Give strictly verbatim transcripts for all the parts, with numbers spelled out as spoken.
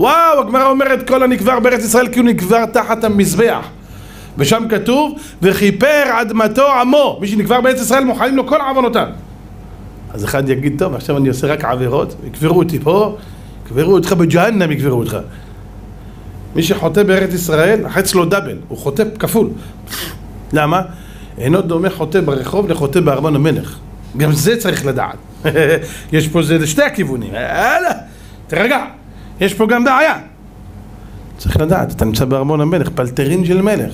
וואו, הגמרא אומרת, כל הנקבר בארץ ישראל כי הוא נקבר תחת המזבח. ושם כתוב, וכיפר אדמתו עמו. מי שנקבר בארץ ישראל מוחלים לו כל עוונותיו. אז אחד יגיד, טוב, עכשיו אני עושה רק עבירות, יקברו אותי פה, יקברו אותך בג'הנם, יקברו אותך. מי שחוטא בארץ ישראל, החץ לו דאבל, הוא חוטא כפול. למה? אינו דומה חוטא ברחוב לחוטא בארמון המלך. גם זה צריך לדעת. יש פה זה לשתי הכיוונים. הלאה, תרגע. יש פה גם בעיה. צריך לדעת, אתה נמצא בארמון המלך, פלטרין של מלך.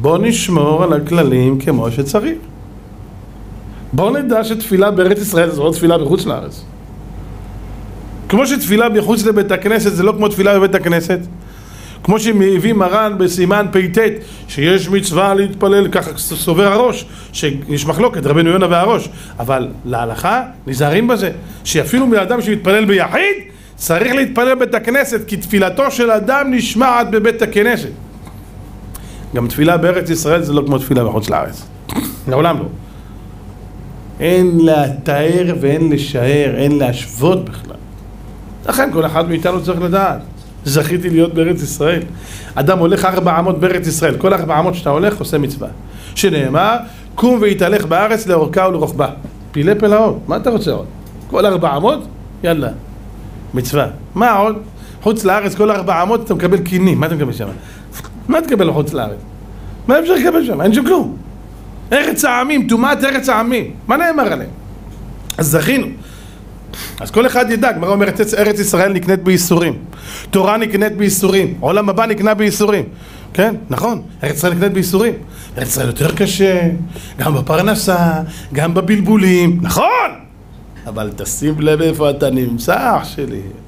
בוא נשמור על הכללים כמו שצריך. בוא נדע שתפילה בארץ ישראל זה לא תפילה בחוץ לארץ. כמו שתפילה בחוץ לבית הכנסת זה לא כמו תפילה בבית הכנסת. כמו שמביא מרן בסימן פ"ט שיש מצווה להתפלל, ככה סובר הראש, שיש מחלוקת רבנו יונה והראש, אבל להלכה נזהרים בזה, שאפילו מאדם שמתפלל ביחיד צריך להתפלל בבית הכנסת, כי תפילתו של אדם נשמעת בבית הכנסת. גם תפילה בארץ ישראל זה לא כמו תפילה בחוץ לארץ, לעולם לא. אין לתאר ואין לשער, אין להשוות בכלל. לכן כל אחד מאיתנו צריך לדעת, זכיתי להיות בארץ ישראל. אדם הולך ארבע אמות בארץ ישראל, כל ארבע אמות שאתה הולך עושה מצווה, שנאמר קום והתהלך בארץ לאורכה ולרוחבה, פילי פלאות. מה אתה רוצה עוד? כל ארבע אמות, יאללה, מצווה. מה עוד? חוץ לארץ כל ארבע אמות אתה מקבל קינים. מה אתה מקבל שם? מה אתה מקבל חוץ לארץ? מה אפשר לקבל שם? אין שם כלום. ארץ העמים, תומת ארץ העמים, מה נאמר עליהם? אז זכינו. אז כל אחד ידע, גמרא אומרת, ארץ ישראל נקנית בייסורים, תורה נקנית בייסורים, עולם הבא נקנה בייסורים. כן, נכון, ארץ ישראל נקנית בייסורים. ארץ ישראל יותר קשה, גם בפרנסה, גם בבלבולים, נכון! אבל תשים לב איפה אתה נמצא, אח שלי.